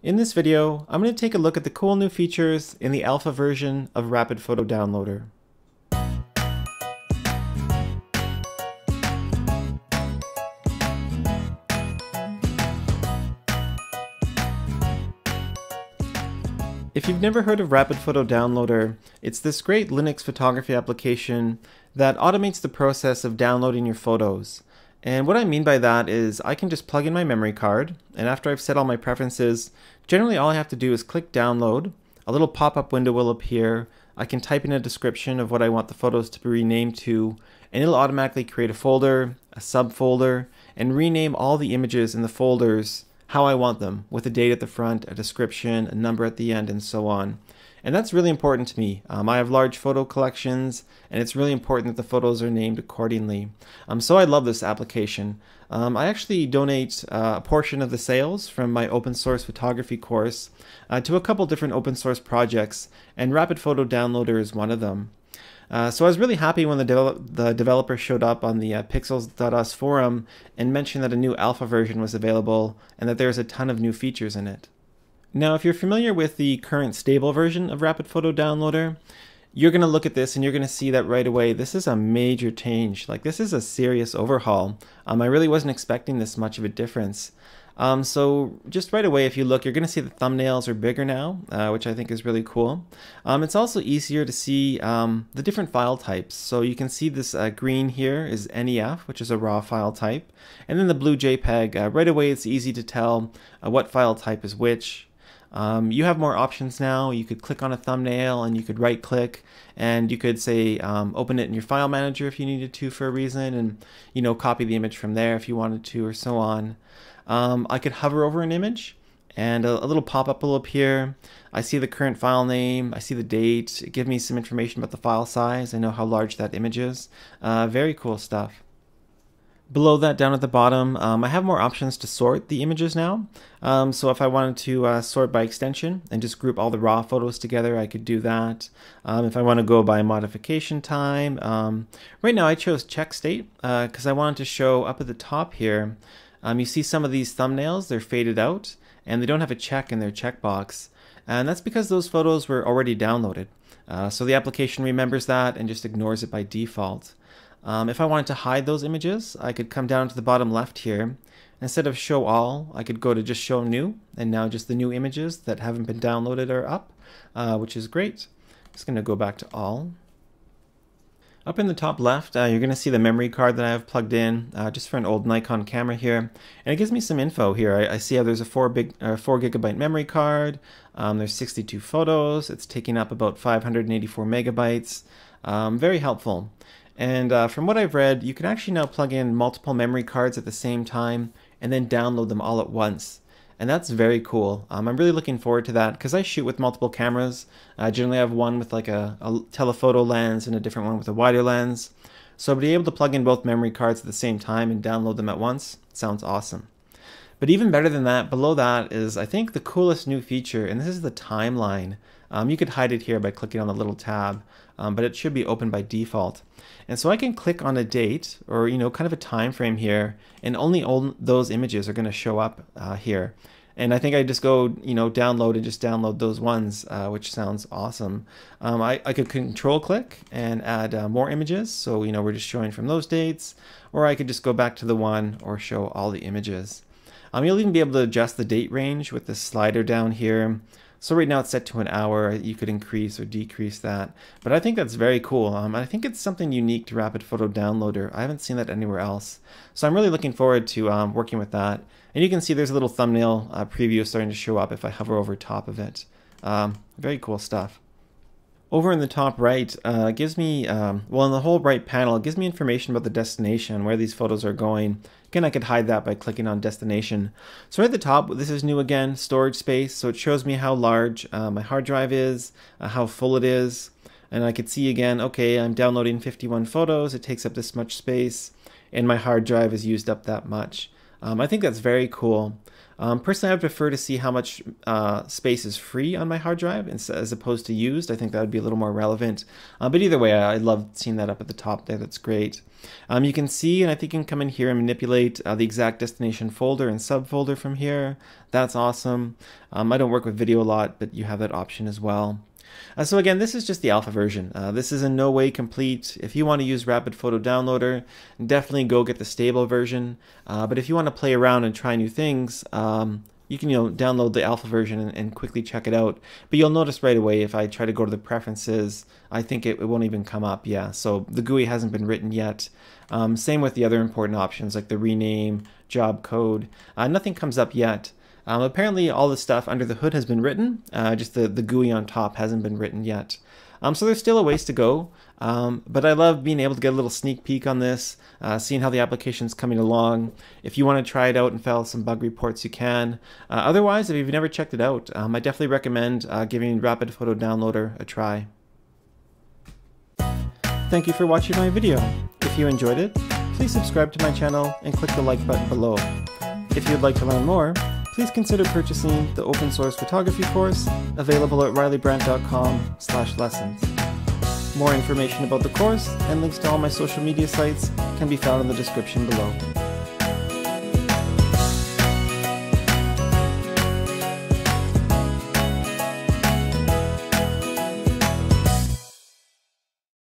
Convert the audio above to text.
In this video, I'm going to take a look at the cool new features in the alpha version of Rapid Photo Downloader. If you've never heard of Rapid Photo Downloader, it's this great Linux photography application that automates the process of downloading your photos. And what I mean by that is I can just plug in my memory card, and after I've set all my preferences, generally all I have to do is click download. A little pop-up window will appear. I can type in a description of what I want the photos to be renamed to, and it'll automatically create a folder, a subfolder, and rename all the images in the folders how I want them, with a date at the front, a description, a number at the end, and so on. And that's really important to me. I have large photo collections, and it's really important that the photos are named accordingly. So I love this application. I actually donate a portion of the sales from my open source photography course to a couple different open source projects, and Rapid Photo Downloader is one of them. So I was really happy when the developer showed up on the pixls.us forum and mentioned that a new alpha version was available and that there's a ton of new features in it. Now, if you're familiar with the current stable version of Rapid Photo Downloader, you're going to look at this and you're going to see that right away this is a major change. Like, this is a serious overhaul. I really wasn't expecting this much of a difference. So just right away, if you look, you're going to see the thumbnails are bigger now, which I think is really cool. It's also easier to see the different file types. So you can see this green here is NEF, which is a raw file type. And then the blue JPEG, right away it's easy to tell what file type is which. You have more options now. You could click on a thumbnail and you could right click and you could say open it in your file manager if you needed to for a reason, and copy the image from there if you wanted to, or so on. I could hover over an image and a little pop-up will appear. I see the current file name, I see the date, it gives me some information about the file size. I know how large that image is. Very cool stuff. Below that, down at the bottom, I have more options to sort the images now. So if I wanted to sort by extension and just group all the raw photos together, I could do that. If I want to go by modification time, right now I chose check state because I wanted to show up at the top here. You see some of these thumbnails, they're faded out and they don't have a check in their checkbox. And that's because those photos were already downloaded. So the application remembers that and just ignores it by default. If I wanted to hide those images, I could come down to the bottom left here. Instead of show all, I could go to just show new, and now just the new images that haven't been downloaded are up, which is great. I'm just going to go back to all. Up in the top left, you're going to see the memory card that I have plugged in, just for an old Nikon camera here. And it gives me some info here. I see how there's a 4 gigabyte memory card, there's 62 photos, it's taking up about 584 megabytes. Very helpful. And from what I've read, you can actually now plug in multiple memory cards at the same time and then download them all at once. And that's very cool. I'm really looking forward to that because I shoot with multiple cameras. I generally have one with like a telephoto lens and a different one with a wider lens. So to be able to plug in both memory cards at the same time and download them at once sounds awesome. But even better than that, below that is, I think, the coolest new feature, and this is the timeline. You could hide it here by clicking on the little tab, but it should be open by default. And so I can click on a date or, kind of a time frame here, and only those images are going to show up here. And I think I just go, download and just download those ones, which sounds awesome. I could control click and add more images. So, we're just showing from those dates, or I could just go back to the one or show all the images. You'll even be able to adjust the date range with this slider down here. So right now it's set to an hour. You could increase or decrease that. But I think that's very cool. I think it's something unique to Rapid Photo Downloader. I haven't seen that anywhere else. So I'm really looking forward to working with that. And you can see there's a little thumbnail preview starting to show up if I hover over top of it. Very cool stuff. Over in the top right, gives me, well, in the whole right panel, it gives me information about the destination, where these photos are going. Again, I could hide that by clicking on destination. So right at the top, this is new again, storage space. So it shows me how large my hard drive is, how full it is. And I could see again, okay, I'm downloading 51 photos. It takes up this much space, and my hard drive is used up that much. I think that's very cool. Personally, I would prefer to see how much space is free on my hard drive as opposed to used. I think that would be a little more relevant. But either way, I love seeing that up at the top there. That's great. You can see, and I think you can come in here and manipulate the exact destination folder and subfolder from here. That's awesome. I don't work with video a lot, but you have that option as well. So again, this is just the alpha version. This is in no way complete. If you want to use Rapid Photo Downloader, definitely go get the stable version. But if you want to play around and try new things, you can download the alpha version and quickly check it out. But you'll notice right away if I try to go to the preferences, I think it won't even come up. Yeah, so the GUI hasn't been written yet. Same with the other important options like the rename, job code. Nothing comes up yet. Apparently all the stuff under the hood has been written, just the GUI on top hasn't been written yet. So there's still a ways to go, but I love being able to get a little sneak peek on this, seeing how the application's coming along. If you want to try it out and file some bug reports, you can. Otherwise, if you've never checked it out, I definitely recommend giving Rapid Photo Downloader a try. Thank you for watching my video. If you enjoyed it, please subscribe to my channel and click the like button below. If you'd like to learn more, please consider purchasing the open source photography course available at RileyBrandt.com/lessons. More information about the course and links to all my social media sites can be found in the description below.